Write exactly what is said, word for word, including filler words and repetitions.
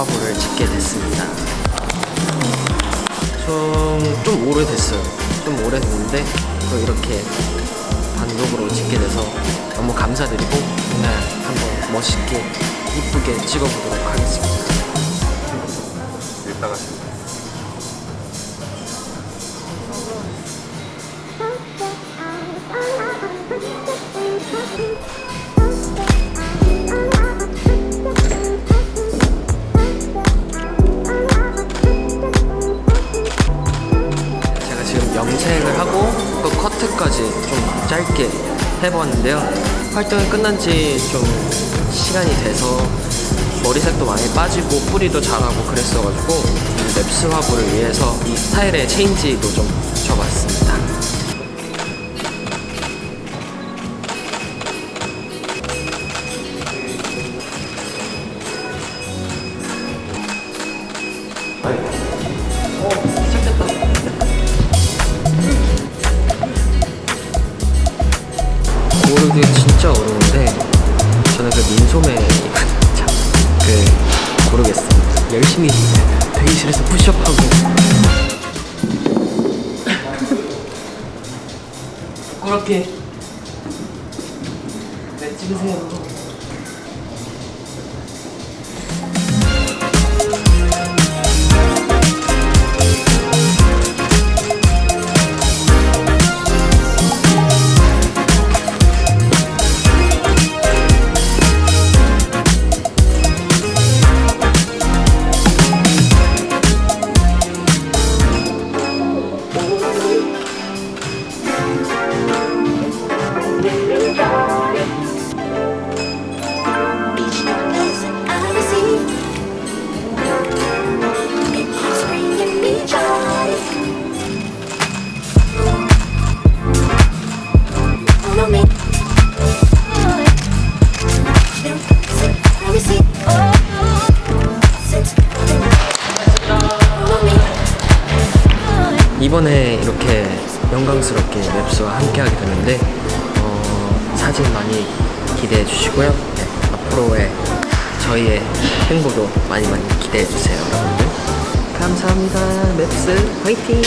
화보를 찍게 됐습니다. 좀, 좀 오래됐어요. 좀 오래됐는데 이렇게 단독으로 찍게 돼서 너무 감사드리고 네, 한번 멋있게 이쁘게 찍어보도록 하겠습니다. 이따가. 염색을 하고 또 커트까지 좀 짧게 해봤는데요. 활동이 끝난 지 좀 시간이 돼서 머리색도 많이 빠지고 뿌리도 자라고 그랬어가지고 맵스 화보를 위해서 이 스타일의 체인지도 좀 붙여봤습니다. 고르기 진짜 어려운데 저는 그 민소매 참 그 고르겠습니다. 열심히 대기실에서 푸시업하고 그렇게 네 찍으세요. 이번에 이렇게 영광스럽게 맵스와 함께하게 되는데 어, 사진 많이 기대해 주시고요. 네, 앞으로의 저희의 행보도 많이 많이 기대해 주세요, 여러분들. 감사합니다. 맵스 화이팅!